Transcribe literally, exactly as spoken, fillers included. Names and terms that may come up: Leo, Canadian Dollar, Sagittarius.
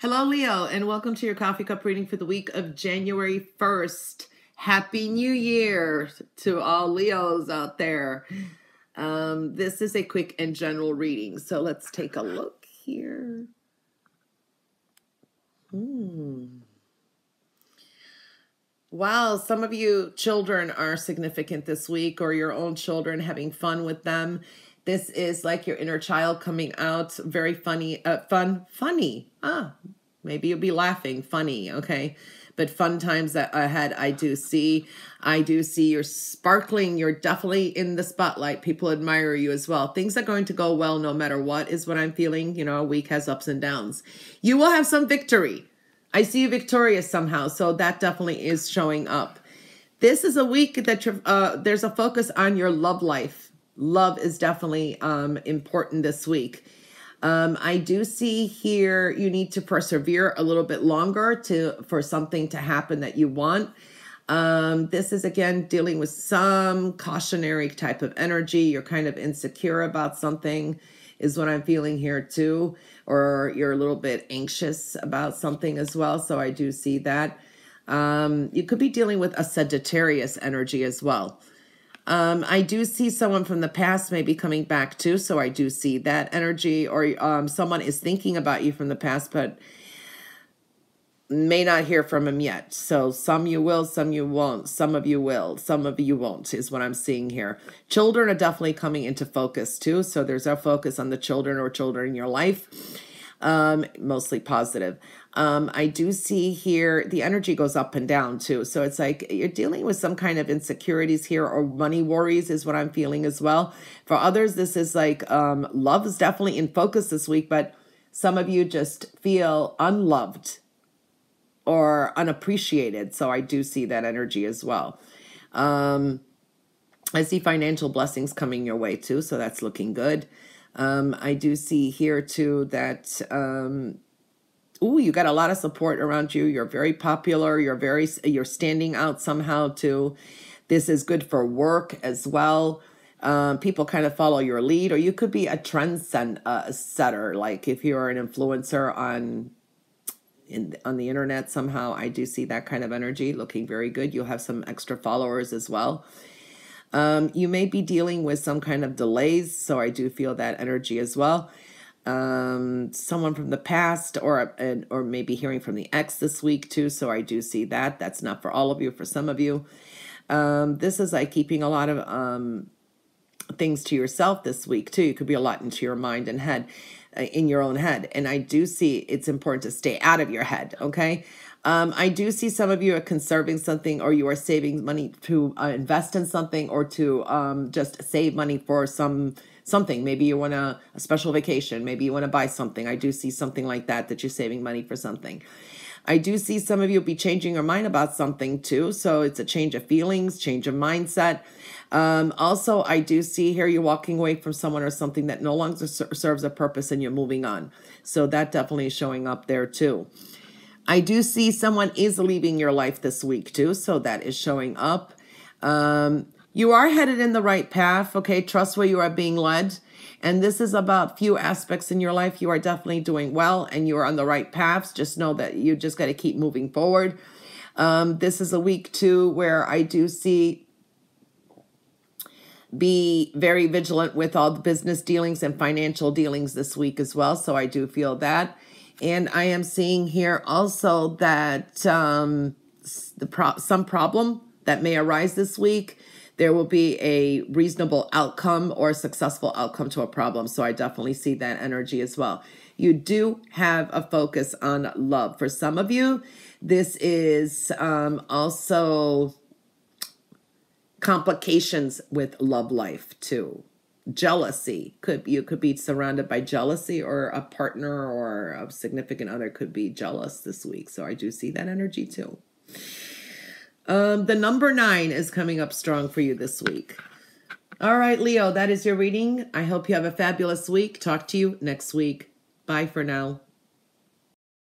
Hello, Leo, and welcome to your coffee cup reading for the week of January first. Happy New Year to all Leos out there. Um, this is a quick and general reading, so let's take a look here. Hmm. Wow, some of you children are significant this week, or your own children, having fun with them. This is like your inner child coming out. Very funny, uh, fun, funny. Ah, maybe you'll be laughing, funny, okay? But fun times that ahead, I do see. I do see you're sparkling. You're definitely in the spotlight. People admire you as well. Things are going to go well no matter what is what I'm feeling. You know, a week has ups and downs. You will have some victory. I see you victorious somehow, so that definitely is showing up. This is a week that you're, uh, there's a focus on your love life. Love is definitely um, important this week. Um, I do see here you need to persevere a little bit longer to for something to happen that you want. Um, this is, again, dealing with some cautionary type of energy. You're kind of insecure about something is what I'm feeling here too, or you're a little bit anxious about something as well. So I do see that. Um, you could be dealing with a Sagittarius energy as well. Um, I do see someone from the past maybe coming back too, so I do see that energy, or um, someone is thinking about you from the past, but may not hear from him yet. So some you will, some you won't, some of you will, some of you won't is what I'm seeing here. Children are definitely coming into focus too, so there's a focus on the children or children in your life, um, mostly positive. Um, I do see here, the energy goes up and down too. So it's like you're dealing with some kind of insecurities here, or money worries is what I'm feeling as well. For others, this is like um, love is definitely in focus this week, but some of you just feel unloved or unappreciated. So I do see that energy as well. Um, I see financial blessings coming your way too. So that's looking good. Um, I do see here too that... Um, Ooh, you got a lot of support around you. You're very popular. You're very, you're standing out somehow too. This is good for work as well. Um, people kind of follow your lead, or you could be a trend setter. Like if you're an influencer on, in, on the internet somehow, I do see that kind of energy looking very good. You'll have some extra followers as well. Um, you may be dealing with some kind of delays. So I do feel that energy as well. Um, someone from the past, or, and, or maybe hearing from the ex this week too. So I do see that. That's not for all of you, for some of you. Um, this is like keeping a lot of, um, things to yourself this week too. You could be a lot into your mind and head, uh, in your own head. And I do see it's important to stay out of your head. Okay. Um, I do see some of you are conserving something, or you are saving money to uh, invest in something, or to, um, just save money for some, something. Maybe you want a, a special vacation. Maybe you want to buy something. I do see something like that, that you're saving money for something. I do see some of you be changing your mind about something too. So it's a change of feelings, change of mindset. Um, also, I do see here you're walking away from someone or something that no longer ser serves a purpose, and you're moving on. So that definitely is showing up there too. I do see someone is leaving your life this week too. So that is showing up. Um, You are headed in the right path, okay? Trust where you are being led. And this is about few aspects in your life. You are definitely doing well, and you are on the right paths. Just know that you just got to keep moving forward. Um, this is a week, too, where I do see be very vigilant with all the business dealings and financial dealings this week as well. So I do feel that. And I am seeing here also that um, the pro some problem that may arise this week, there will be a reasonable outcome or successful outcome to a problem. So I definitely see that energy as well. You do have a focus on love. For some of you, this is um, also complications with love life too. Jealousy. Could you could be surrounded by jealousy, or a partner or a significant other could be jealous this week. So I do see that energy too. Um, the number nine is coming up strong for you this week. All right, Leo, that is your reading. I hope you have a fabulous week. Talk to you next week. Bye for now.